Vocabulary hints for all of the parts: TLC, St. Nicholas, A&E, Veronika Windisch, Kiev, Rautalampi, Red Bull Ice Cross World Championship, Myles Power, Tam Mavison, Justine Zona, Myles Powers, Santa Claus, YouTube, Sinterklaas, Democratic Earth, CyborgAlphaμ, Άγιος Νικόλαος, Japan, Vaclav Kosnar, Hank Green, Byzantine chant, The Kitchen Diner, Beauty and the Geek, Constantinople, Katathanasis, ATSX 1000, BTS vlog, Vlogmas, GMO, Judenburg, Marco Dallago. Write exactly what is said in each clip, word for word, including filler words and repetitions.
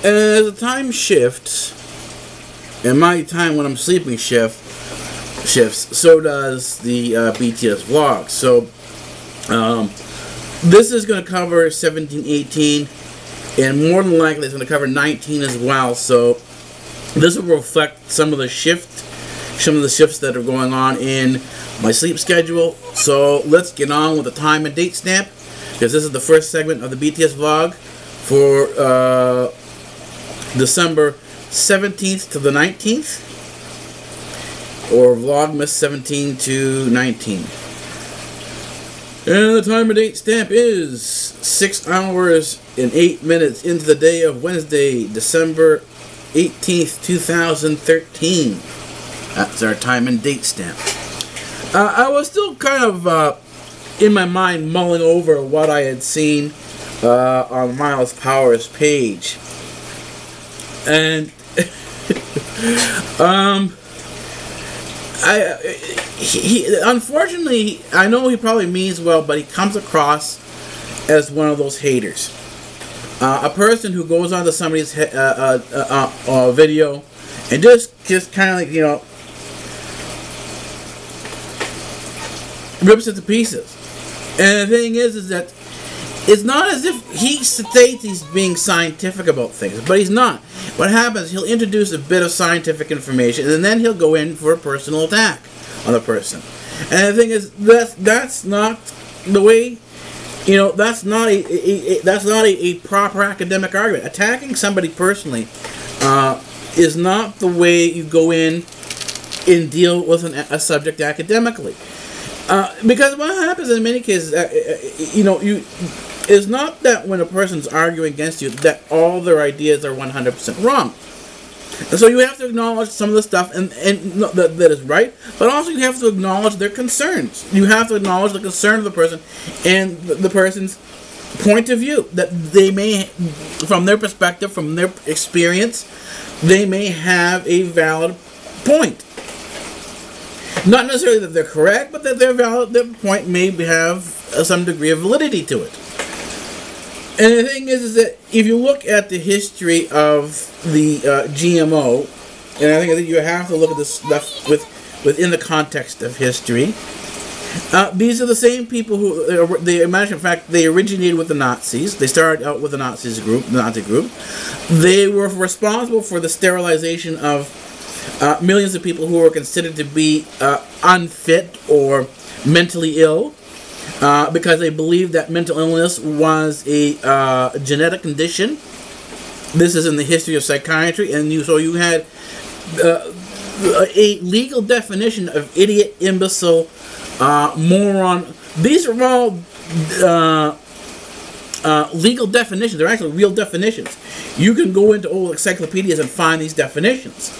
And as the time shifts, and my time when I'm sleeping shift shifts, so does the uh, B T S vlog. So um, this is going to cover seventeen, eighteen, and more than likely it's going to cover nineteen as well. So this will reflect some of the shift, some of the shifts that are going on in my sleep schedule. So let's get on with the time and date stamp, because this is the first segment of the B T S vlog for Uh, December seventeenth to the nineteenth, or Vlogmas seventeen to nineteen. And the time and date stamp is six hours and eight minutes into the day of Wednesday, December eighteenth, two thousand thirteen. That's our time and date stamp. Uh, I was still kind of uh, in my mind mulling over what I had seen uh, on Myles Power's page. And um, I he, he unfortunately, I know he probably means well, but he comes across as one of those haters, uh, a person who goes onto somebody's uh, uh, uh, uh, video and just just kind of like, you know, rips it to pieces. And the thing is, is that it's not as if he states he's being scientific about things, but he's not. What happens, he'll introduce a bit of scientific information, and then he'll go in for a personal attack on the person. And the thing is, that's, that's not the way, you know, that's not a, a, a, that's not a, a proper academic argument. Attacking somebody personally uh, is not the way you go in and deal with an, a subject academically. Uh, because what happens in many cases, uh, you know, you... It's not that when a person's arguing against you that all their ideas are one hundred percent wrong. And so you have to acknowledge some of the stuff and, and no, that, that is right, but also you have to acknowledge their concerns. You have to acknowledge the concern of the person and the, the person's point of view, that they may, from their perspective, from their experience, they may have a valid point. Not necessarily that they're correct, but that their, valid, their point may have some degree of validity to it. And the thing is, is that if you look at the history of the uh, G M O, and I think that you have to look at this stuff with, within the context of history, uh, these are the same people who, uh, they, as a matter of fact, they originated with the Nazis. They started out with the Nazis group, the Nazi group. They were responsible for the sterilization of uh, millions of people who were considered to be uh, unfit or mentally ill. Uh, because they believed that mental illness was a uh, genetic condition. This is in the history of psychiatry, and you, so you had uh, a legal definition of idiot, imbecile, uh, moron. These are all uh, uh, legal definitions. They're actually real definitions. You can go into old encyclopedias and find these definitions.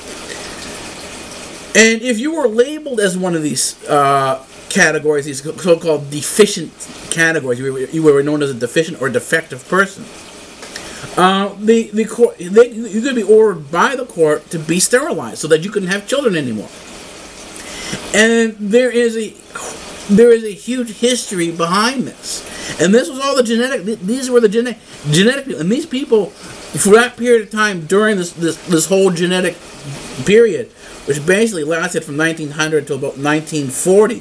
And if you were labeled as one of these uh, categories, these so-called deficient categories, you were, you were known as a deficient or defective person, uh, the, the court, they, you could be ordered by the court to be sterilized so that you couldn't have children anymore. And there is a there is a huge history behind this. And this was all the genetic, these were the genetic, genetic people. And these people, for that period of time during this, this, this whole genetic period, which basically lasted from nineteen hundred to about nineteen forty,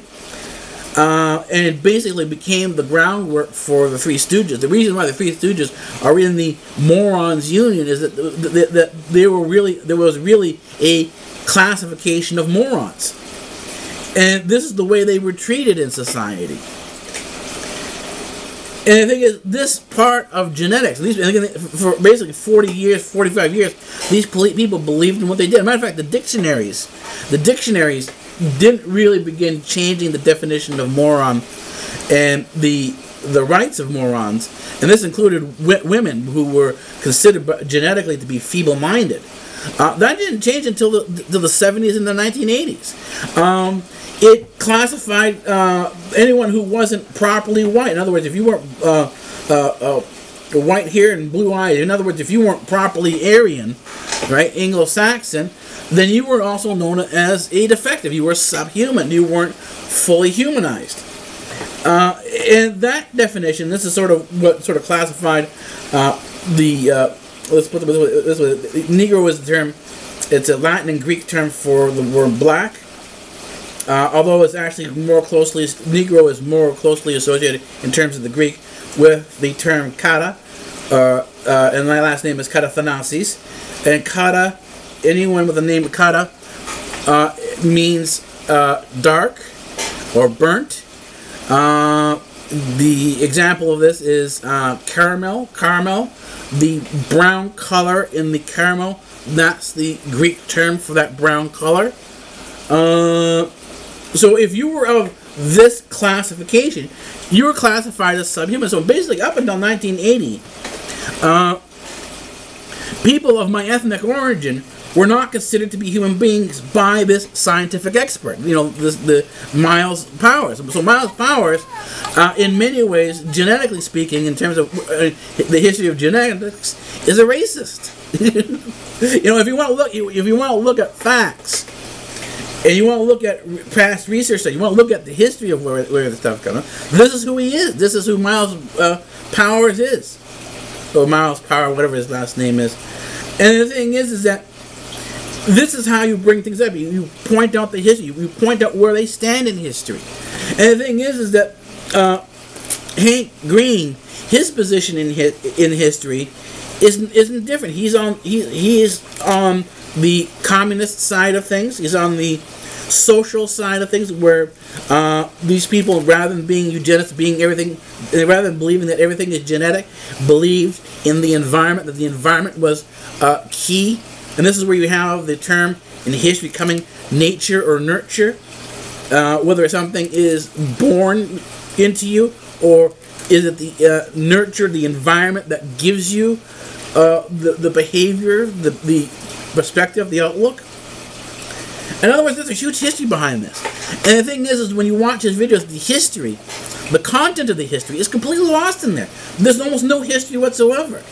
Uh, and it basically became the groundwork for the Three Stooges. The reason why the Three Stooges are in the Morons Union is that that, that they were really there was really a classification of morons, and this is the way they were treated in society. And the thing is, this part of genetics, these, for basically forty years, forty-five years, these people believed in what they did. As a matter of fact, the dictionaries, the dictionaries. didn't really begin changing the definition of moron and the the rights of morons, and this included w women who were considered genetically to be feeble-minded. Uh, that didn't change until the, the, the seventies and the nineteen eighties. Um, it classified uh, anyone who wasn't properly white. In other words, if you weren't uh, uh, uh, white hair and blue eyes, in other words, if you weren't properly Aryan, right, Anglo-Saxon, then you were also known as a defective. You were subhuman. You weren't fully humanized. Uh, and that definition, this is sort of what sort of classified uh, the, uh, let's put it this way, this way, Negro is the term, it's a Latin and Greek term for the word black, uh, although it's actually more closely, Negro is more closely associated in terms of the Greek with the term kata, uh, uh, and my last name is Katathanasis, and kata, anyone with the name kata, uh, means uh, dark or burnt. Uh, the example of this is uh, caramel, caramel, the brown color in the caramel, that's the Greek term for that brown color. Uh, so if you were of this classification, you were classified as subhuman. So basically up until nineteen eighty, uh, people of my ethnic origin were not considered to be human beings by this scientific expert, you know, this, the Myles Powers. So Myles Powers, uh, in many ways, genetically speaking, in terms of uh, the history of genetics, is a racist. You know, if you want to look, if you want to look at facts, and you want to look at past research, so you want to look at the history of where, where the stuff comes from, this is who he is. This is who Myles uh, Powers is, or Myles Power, whatever his last name is. And the thing is, is that this is how you bring things up. You, you point out the history. You, you point out where they stand in history. And the thing is, is that uh, Hank Green, his position in his, in history, isn't isn't different. He's on he he is on the communist side of things. He's on the social side of things, where uh, these people, rather than being eugenists, being everything, rather than believing that everything is genetic, believed in the environment. That the environment was uh, key. And this is where you have the term in history coming nature or nurture, uh, whether something is born into you or is it the uh, nurture, the environment that gives you uh, the, the behavior, the, the perspective, the outlook. In other words, there's a huge history behind this. And the thing is, is when you watch his videos, the history, the content of the history is completely lost in there. There's almost no history whatsoever.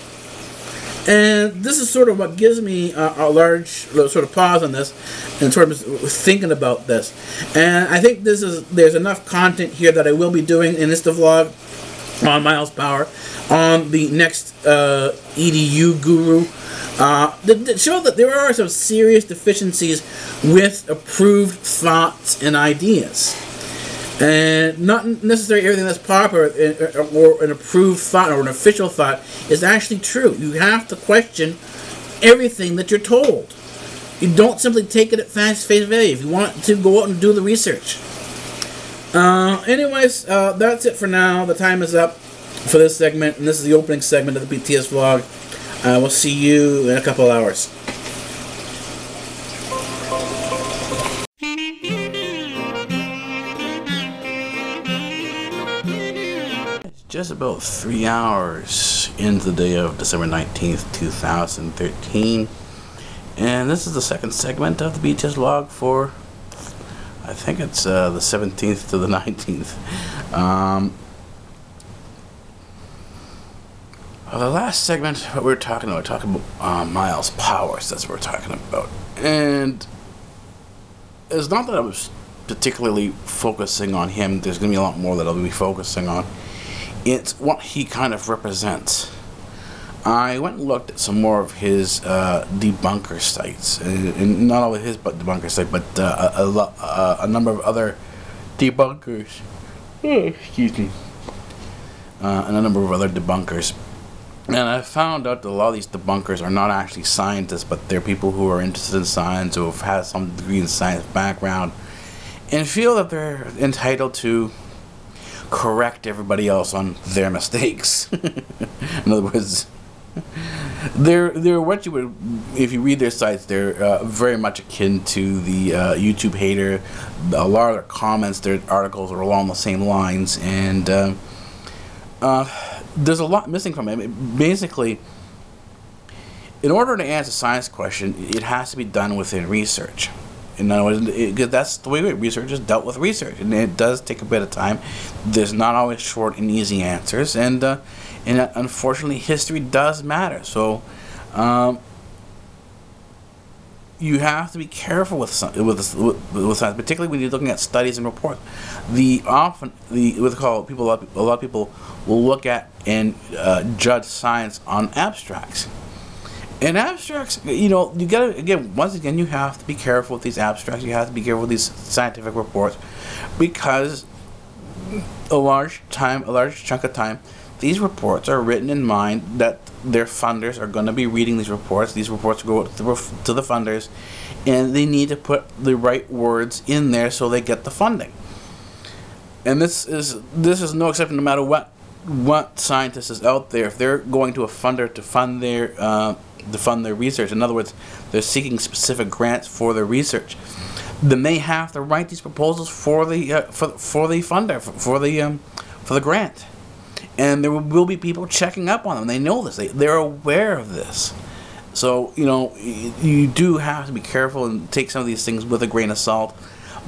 And this is sort of what gives me uh, a large sort of pause on this and sort of thinking about this. And I think this is there's enough content here that I will be doing in this vlog on Myles Power, on the next uh, E D U guru, uh, that, that show that there are some serious deficiencies with approved thoughts and ideas. And not necessarily everything that's popular or an approved thought or an official thought is actually true. You have to question everything that you're told. You don't simply take it at fast face value. If you want to, go out and do the research. Uh, anyways, uh, that's it for now. The time is up for this segment, and this is the opening segment of the B T S vlog. I uh, will see you in a couple hours. Just about three hours into the day of December nineteenth, two thousand thirteen, and this is the second segment of the B T S vlog for, I think it's uh, the seventeenth to the nineteenth. Um, well, the last segment, what we were talking about, we were talking about uh, Myles Powers, that's what we're talking about, and it's not that I was particularly focusing on him. There's going to be a lot more that I'll be focusing on. It's what he kind of represents. I went and looked at some more of his uh, debunker sites, and, and not only his but debunker site, but uh, a, a, a, a number of other debunkers. Excuse me. Uh, and a number of other debunkers, and I found out that a lot of these debunkers are not actually scientists, but they're people who are interested in science, who have had some degree in science background, and feel that they're entitled to correct everybody else on their mistakes. In other words, they're they're what you would, if you read their sites, they're uh, very much akin to the uh, YouTube hater. A lot of their comments, their articles are along the same lines, and uh, uh, there's a lot missing from it. Basically, in order to answer a science question, it has to be done within research. In other words, it, that's the way research is dealt with research, and it does take a bit of time. There's not always short and easy answers, and uh, and uh, unfortunately, history does matter. So, um, you have to be careful with some, with, with with science, particularly when you're looking at studies and reports. The often the what's called people a lot, a lot of people will look at and uh, judge science on abstracts. In abstracts, you know, you gotta, again, once again, you have to be careful with these abstracts. You have to be careful with these scientific reports, because a large time, a large chunk of time, these reports are written in mind that their funders are going to be reading these reports. These reports go to the funders, and they need to put the right words in there so they get the funding. And this is this is no exception. No matter what what scientist is out there, if they're going to a funder to fund their uh, to fund their research, in other words, they're seeking specific grants for their research, then they have to write these proposals for the uh, for for the funder for, for the um, for the grant, and there will be people checking up on them. They know this. They they're aware of this. So you know you do have to be careful and take some of these things with a grain of salt,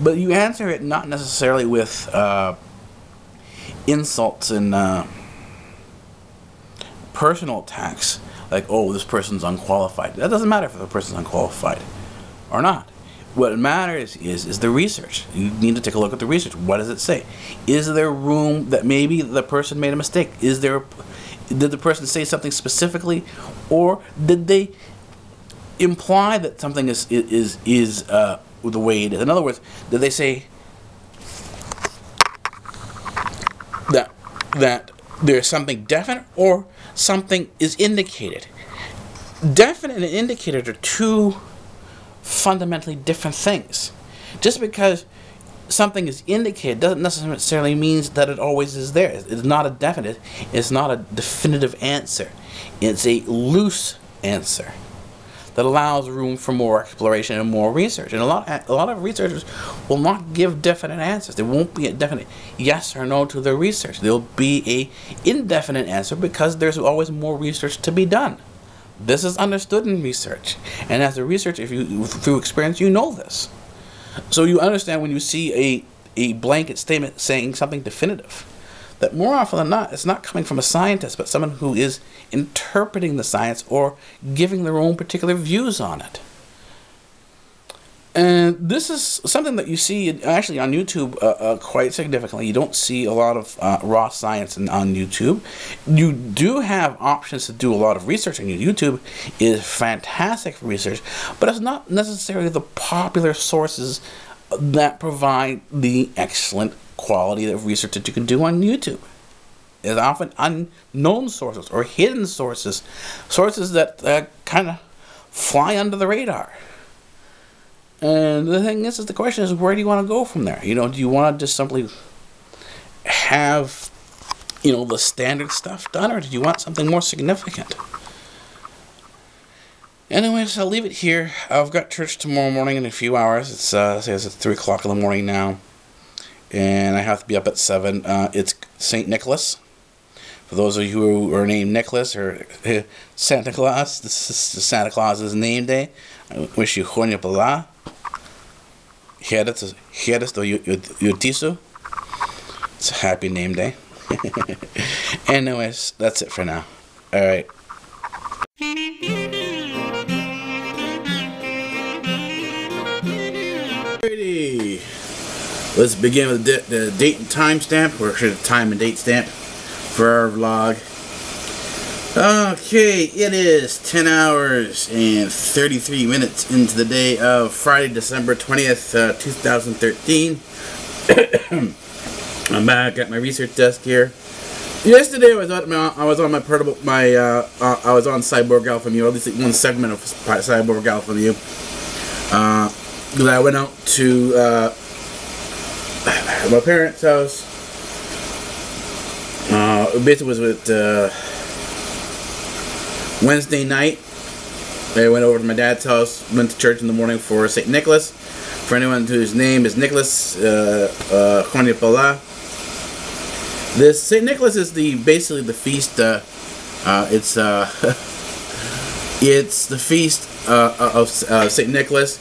but you answer it not necessarily with uh, insults and uh, personal attacks. Like, oh, this person's unqualified. That doesn't matter if the person's unqualified or not. What matters is is the research. You need to take a look at the research. What does it say? Is there room that maybe the person made a mistake? Is there? Did the person say something specifically, or did they imply that something is is is uh, the way it is? In other words, did they say that that there's something definite, or something is indicated? Definite and indicated are two fundamentally different things. Just because something is indicated doesn't necessarily mean that it always is there. It's not a definite. It's not a definitive answer. It's a loose answer that allows room for more exploration and more research. And a lot, a lot of researchers will not give definite answers. There won't be a definite yes or no to their research. There'll be a indefinite answer because there's always more research to be done. This is understood in research, and as a researcher, if you through experience, you know this. So you understand when you see a a blanket statement saying something definitive, that more often than not, it's not coming from a scientist, but someone who is interpreting the science or giving their own particular views on it. And this is something that you see actually on YouTube uh, uh, quite significantly. You don't see a lot of uh, raw science in, on YouTube. You do have options to do a lot of research, and YouTube is fantastic for research, but it's not necessarily the popular sources that provide the excellent quality of research that you can do on YouTube. There's often unknown sources or hidden sources, sources that uh, kind of fly under the radar. And the thing is, is the question is, where do you want to go from there? You know, do you want to just simply have, you know, the standard stuff done, or do you want something more significant? Anyways, I'll leave it here. I've got church tomorrow morning in a few hours. It's uh, say it's at three o'clock in the morning now, and I have to be up at seven. Uh, it's Saint Nicholas. For those of you who are named Nicholas or uh, Santa Claus, this is Santa Claus's name day. I wish you Honya Pala. Heredas to Yutisu. It's a happy name day. Anyways, that's it for now. Alright. Let's begin with the, the date and time stamp, or should the time and date stamp for our vlog. Okay, it is ten hours and thirty-three minutes into the day of Friday, December twentieth, uh, two thousand thirteen. I'm back at my research desk here. Yesterday I was on my I was on my portable my uh, uh I was on CyborgAlphaμ, or at least one segment of CyborgAlphaμ, uh because I went out to uh, my parents' house. Uh, basically was with uh, Wednesday night. I went over to my dad's house, went to church in the morning for Saint Nicholas. For anyone whose name is Nicholas, Honya Pala. This Saint Nicholas is the basically the feast. Uh, uh, it's uh, It's the feast uh, of uh, Saint Nicholas.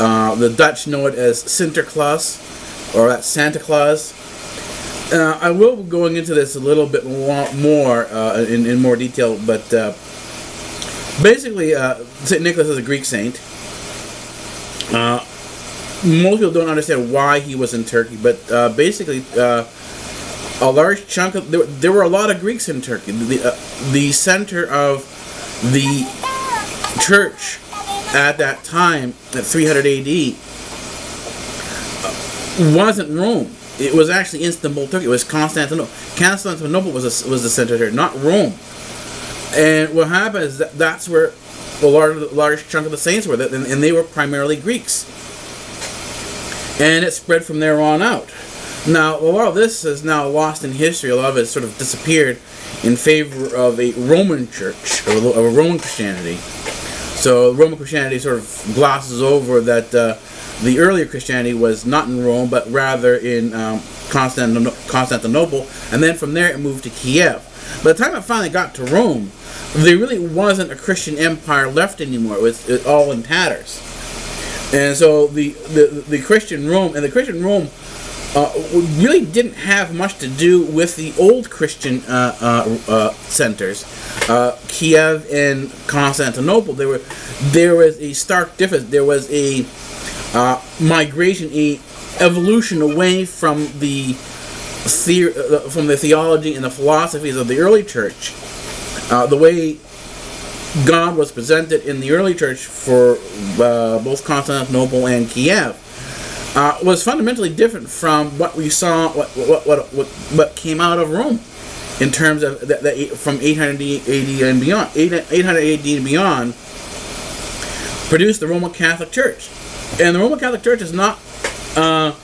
Uh, the Dutch know it as Sinterklaas, or that's Santa Claus. Uh, I will be going into this a little bit more uh, in, in more detail, but uh, basically uh, Saint Nicholas is a Greek saint. Uh, most people don't understand why he was in Turkey, but uh, basically uh, a large chunk of, there, there were a lot of Greeks in Turkey. The, uh, the center of the church at that time, at three hundred A D, wasn't Rome. It was actually Istanbul, Turkey. It was Constantinople. Constantinople was a, was the center here, not Rome. And what happened is that that's where the large, large chunk of the saints were, and, and they were primarily Greeks. And it spread from there on out. Now, a lot of this is now lost in history. A lot of it sort of disappeared in favor of a Roman church, or a Roman Christianity. So Roman Christianity sort of glosses over that uh, the earlier Christianity was not in Rome, but rather in um, Constantinople, and then from there it moved to Kiev. By the time it finally got to Rome, there really wasn't a Christian empire left anymore. It was, it was all in tatters. And so the, the, the Christian Rome, and the Christian Rome uh, really didn't have much to do with the old Christian uh, uh, uh, centers. Uh, Kiev and Constantinople, there were there was a stark difference. There was a uh, migration, a evolution away from the the from the theology and the philosophies of the early church. Uh, the way God was presented in the early church for uh, both Constantinople and Kiev uh, was fundamentally different from what we saw, what what what what, what came out of Rome. In terms of that, that from eight hundred A D and beyond, eight hundred A D and beyond, produced the Roman Catholic Church, and the Roman Catholic Church is not uh,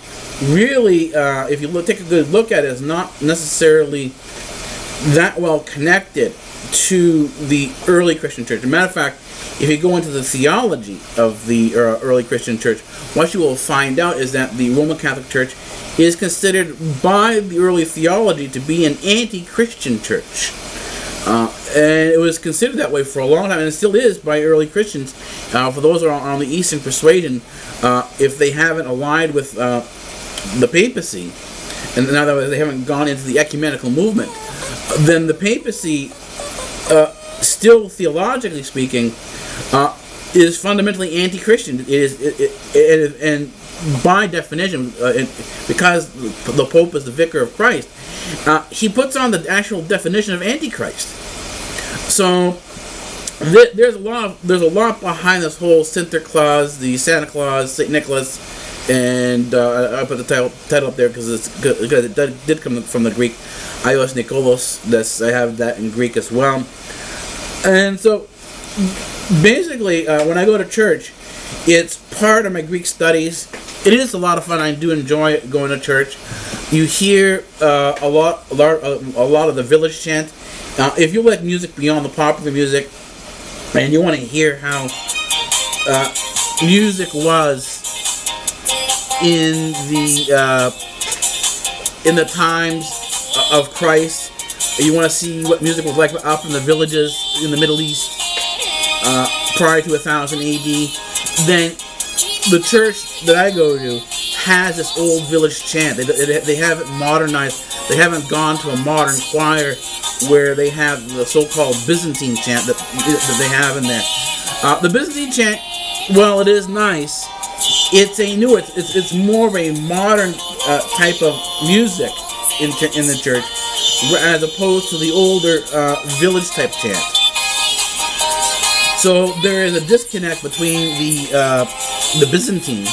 really, uh, if you look, take a good look at it, is not necessarily that well connected to the early Christian Church. As a matter of fact, if you go into the theology of the uh, early Christian Church, what you will find out is that the Roman Catholic Church is considered by the early theology to be an anti-Christian church. Uh, and it was considered that way for a long time, and it still is by early Christians. Uh, for those who are on the Eastern persuasion, uh, if they haven't allied with uh, the papacy, and in other words, they haven't gone into the ecumenical movement, then the papacy, uh, still theologically speaking, uh, is fundamentally anti-Christian. It is, it, it, it, it, and by definition, uh, it, because the Pope is the vicar of Christ, uh, he puts on the actual definition of antichrist. So th there's a lot of, there's a lot behind this whole Sinterklaas, the Santa Claus, Saint Nicholas, and uh, I put the title, title up there because it's because it did, did come from the Greek, Άγιος Νικόλαος. That's, I have that in Greek as well. And so basically, uh, when I go to church, it's part of my Greek studies. It is a lot of fun. I do enjoy going to church. You hear uh, a lot, a lot, a lot of the village chant. Uh, if you like music beyond the popular music, and you want to hear how uh, music was in the uh, in the times of Christ, you want to see what music was like up in the villages in the Middle East uh, prior to one thousand A D. Then the church that I go to has this old village chant. They, they, they haven't modernized. They haven't gone to a modern choir where they have the so-called Byzantine chant that, that they have in there. Uh, the Byzantine chant, well, it is nice. It's a new, it's, it's, it's more of a modern uh, type of music in, in the church as opposed to the older uh, village type chant. So there is a disconnect between the uh, the Byzantine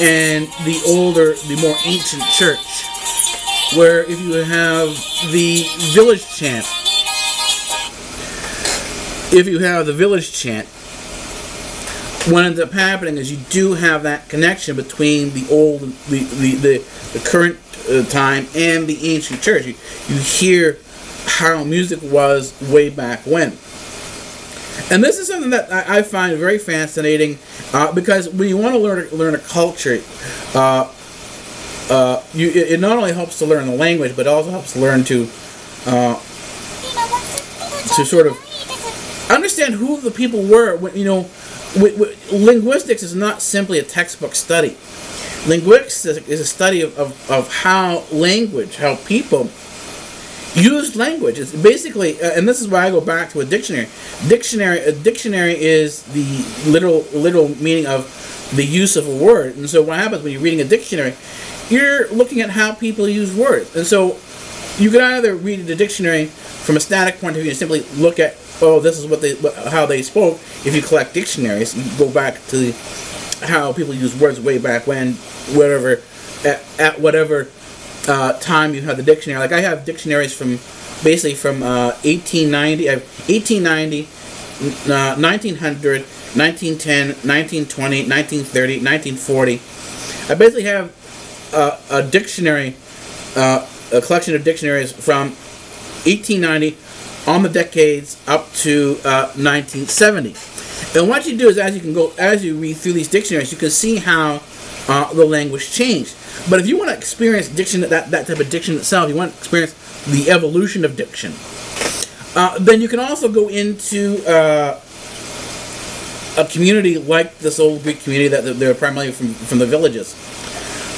and the older, the more ancient church, where if you have the village chant, if you have the village chant, what ends up happening is you do have that connection between the old, the the, the, the current uh, time and the ancient church. You, you hear how music was way back when. And this is something that I find very fascinating uh, because when you want to learn learn a culture, uh, uh, you, it not only helps to learn the language, but it also helps to learn to uh, to sort of understand who the people were. When, you know, with, with, linguistics is not simply a textbook study. Linguistics is a study of, of, of how language, how people use language. It's basically, uh, and this is why I go back to a dictionary. Dictionary, a dictionary is the literal literal meaning of the use of a word. And so what happens when you're reading a dictionary, you're looking at how people use words. And so you can either read the dictionary from a static point of view and simply look at, oh, this is what they, how they spoke. If you collect dictionaries, you go back to how people use words way back when, whatever, at, at whatever uh, time you have the dictionary. Like I have dictionaries from, basically from uh, eighteen ninety, I have eighteen ninety, uh, nineteen hundred, nineteen ten, nineteen twenty, nineteen thirty, nineteen forty. I basically have uh, a dictionary, uh, a collection of dictionaries from eighteen ninety on the decades up to uh, nineteen seventy. And what you do is, as you can go, as you read through these dictionaries, you can see how uh, the language changed. But if you want to experience diction, that that type of diction itself, you want to experience the evolution of diction. Uh, then you can also go into uh, a community like this old Greek community that they're primarily from from the villages,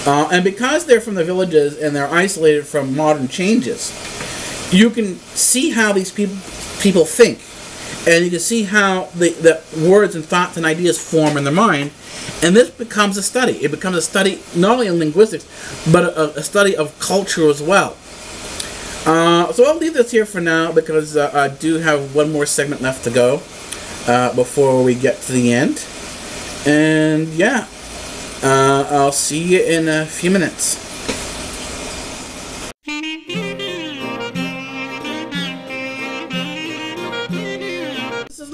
uh, and because they're from the villages and they're isolated from modern changes, you can see how these people people think. And you can see how the, the words and thoughts and ideas form in their mind. And this becomes a study. It becomes a study not only in linguistics, but a, a study of culture as well. Uh, so I'll leave this here for now because uh, I do have one more segment left to go uh, before we get to the end. And yeah, uh, I'll see you in a few minutes.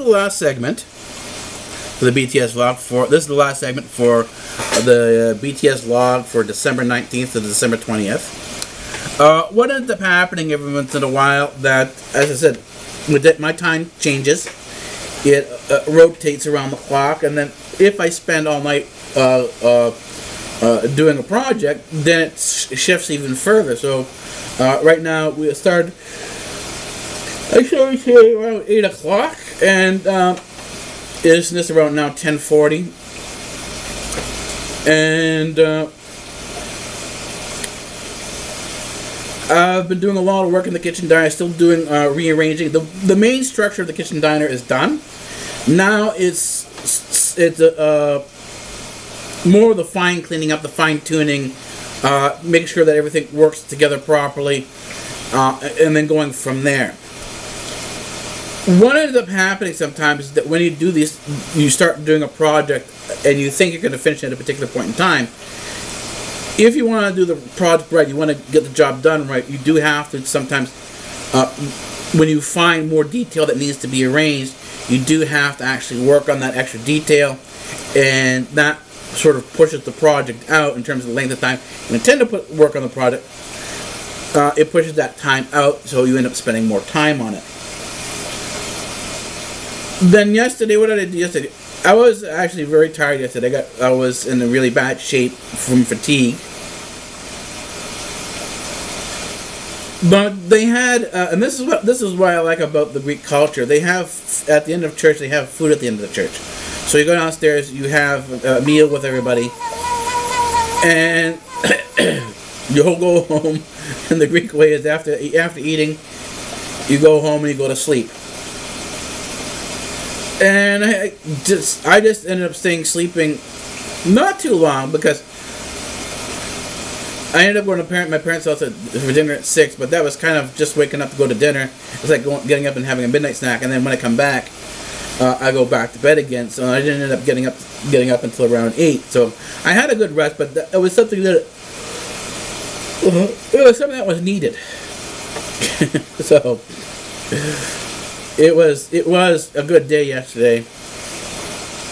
The last segment for the B T S vlog for this is the last segment for the uh, B T S vlog for December nineteenth to December twentieth. Uh, what ends up happening every once in a while, that as I said, with it, my time changes, it uh, rotates around the clock, and then if I spend all night uh, uh, uh, doing a project, then it shifts even further. So uh, right now we started. I started here around eight o'clock, and um, it's this around now ten forty, and uh, I've been doing a lot of work in the kitchen diner. I'm still doing uh, rearranging. the The main structure of the kitchen diner is done. Now it's it's uh, more of the fine cleaning up, the fine tuning, uh, making sure that everything works together properly, uh, and then going from there. What ends up happening sometimes is that when you do these, you start doing a project and you think you're going to finish it at a particular point in time. If you want to do the project right, you want to get the job done right, you do have to sometimes, uh, when you find more detail that needs to be arranged, you do have to actually work on that extra detail, and that sort of pushes the project out in terms of the length of time you intend to put work on the project. Uh, it pushes that time out, so you end up spending more time on it. Then yesterday, what did I do yesterday? I was actually very tired yesterday. I got, I was in a really bad shape from fatigue. But they had, uh, and this is what this is what I like about the Greek culture. They have, at the end of church, they have food at the end of the church. So you go downstairs, you have a meal with everybody, and you all go home. And the Greek way is after after eating, you go home and you go to sleep. And I just, I just ended up staying sleeping not too long, because I ended up going to parent, my parents' house for dinner at six, but that was kind of just waking up to go to dinner. It's like going, getting up and having a midnight snack, and then when I come back, uh, I go back to bed again. So I didn't end up getting up getting up until around eight. So I had a good rest, but that, it was something that it was something that was needed. So. It was it was a good day yesterday.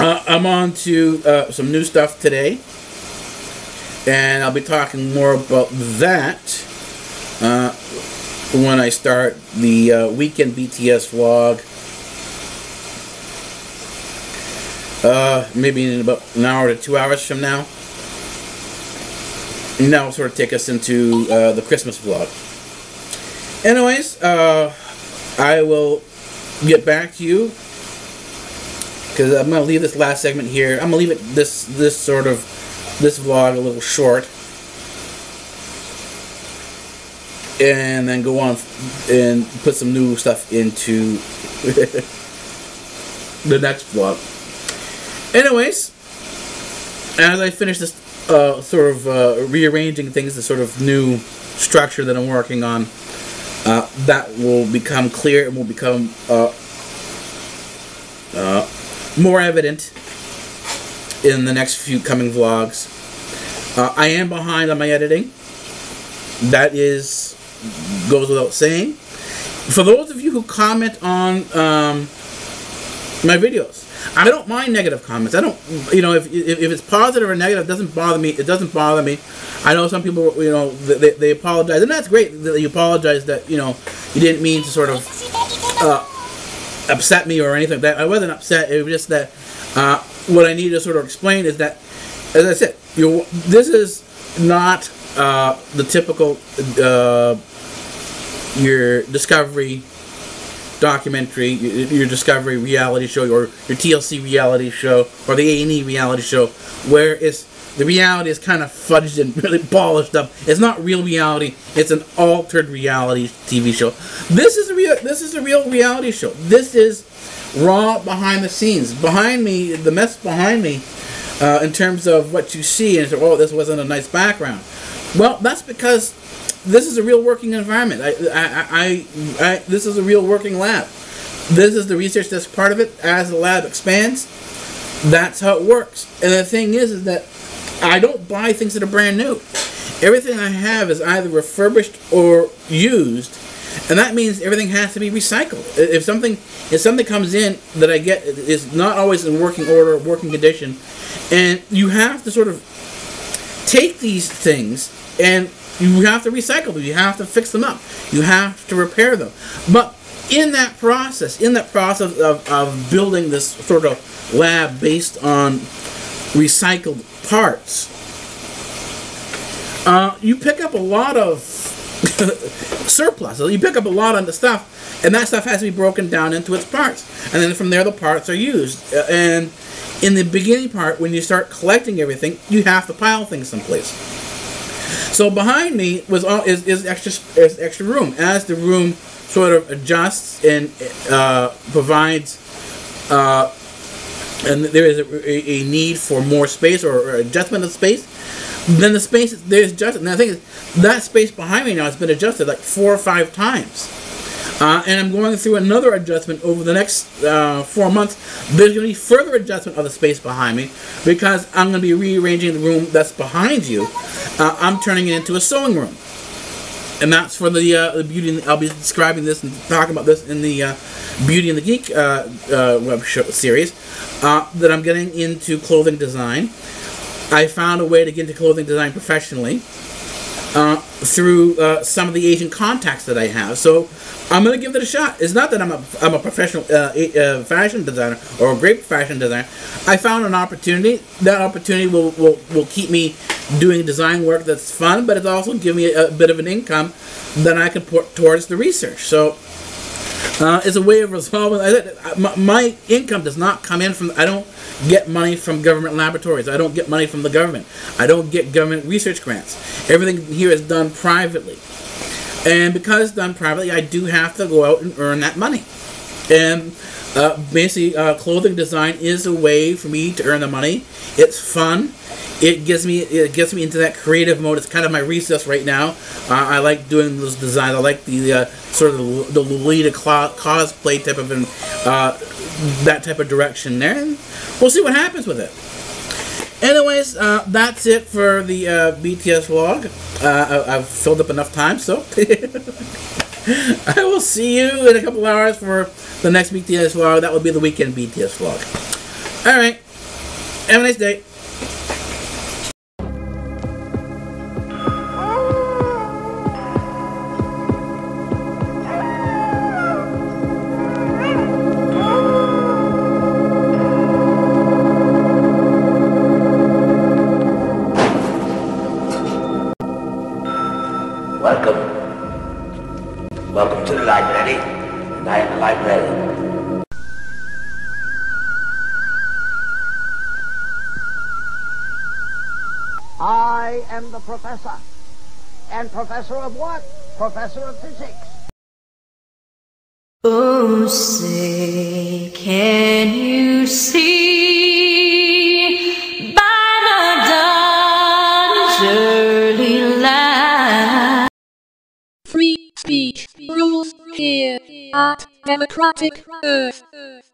Uh, I'm on to uh, some new stuff today, and I'll be talking more about that uh, when I start the uh, weekend B T S vlog. Uh, maybe in about an hour to two hours from now. And that will sort of take us into uh, the Christmas vlog. Anyways, uh, I will get back to you because I'm gonna leave this last segment here. I'm gonna leave it this this sort of this vlog a little short, and then go on and put some new stuff into the next vlog. Anyways, as I finish this uh, sort of uh, rearranging things, the sort of new structure that I'm working on, uh, that will become clear and will become uh, uh, more evident in the next few coming vlogs. Uh, I am behind on my editing. That is goes without saying. For those of you who comment on um, my videos, I don't mind negative comments. I don't, you know, if, if if it's positive or negative, it doesn't bother me. It doesn't bother me. I know some people, you know, they they apologize, and that's great that you apologize. That, you know, you didn't mean to sort of uh, upset me or anything like that. I wasn't upset. It was just that uh, what I need to sort of explain is that, as I said, you this is not. Uh, the typical uh, your Discovery documentary, your, your Discovery reality show, or your T L C reality show, or the A and E reality show, where it's the reality is kind of fudged and really polished up. It's not real reality; it's an altered reality T V show. This is a real. This is a real reality show. This is raw, behind the scenes. Behind me, the mess behind me, uh, in terms of what you see, and oh, this wasn't a nice background. Well, that's because this is a real working environment. I, I, I, I, this is a real working lab. This is the research that's part of it. As the lab expands, that's how it works. And the thing is, is that I don't buy things that are brand new. Everything I have is either refurbished or used, and that means everything has to be recycled. If something, if something comes in that I get is not always in working order, working condition, and you have to sort of take these things and you have to recycle them, you have to fix them up, you have to repair them. But in that process, in that process of, of building this sort of lab based on recycled parts, uh, you pick up a lot of surplus. You pick up a lot of the stuff, and that stuff has to be broken down into its parts. And then from there the parts are used. And in the beginning part, when you start collecting everything, you have to pile things someplace. So behind me was all is, is extra is extra room. As the room sort of adjusts and uh, provides, uh, and there is a, a need for more space or, or adjustment of space, then the space is, there's adjusted. And the thing is, that space behind me now has been adjusted like four or five times. Uh, and I'm going through another adjustment over the next uh, four months. There's going to be further adjustment of the space behind me, because I'm going to be rearranging the room that's behind you. Uh, I'm turning it into a sewing room. And that's for the, uh, the Beauty and the, I'll be describing this and talking about this in the uh, Beauty and the Geek uh, uh, web show series, uh, that I'm getting into clothing design. I found a way to get into clothing design professionally. Uh, through uh, some of the Asian contacts that I have, so I'm gonna give it a shot. It's not that I'm a I'm a professional uh, a, uh, fashion designer or a great fashion designer. I found an opportunity. That opportunity will will will keep me doing design work that's fun, but it's also give me a, a bit of an income that I can put towards the research. So uh, it's a way of resolving. I, my, my income does not come in from. I don't get money from government laboratories. I don't get money from the government. I don't get government research grants. Everything here is done privately. And because it's done privately, I do have to go out and earn that money. And uh, basically, uh, clothing design is a way for me to earn the money. It's fun. It gets me it gets me into that creative mode. It's kind of my recess right now. Uh, I like doing those designs. I like the uh, sort of the, the Lolita cosplay type of an, uh, that type of direction there. And we'll see what happens with it. Anyways, uh, that's it for the uh, B T S vlog. Uh, I, I've filled up enough time, so I will see you in a couple hours for the next B T S vlog. That will be the weekend B T S vlog. All right. Have a nice day. Library, and I am the librarian. I am the professor. And professor of what? Professor of physics. Oh, say, can you see by the dawn's early light? Free speech rules here at Democratic Earth.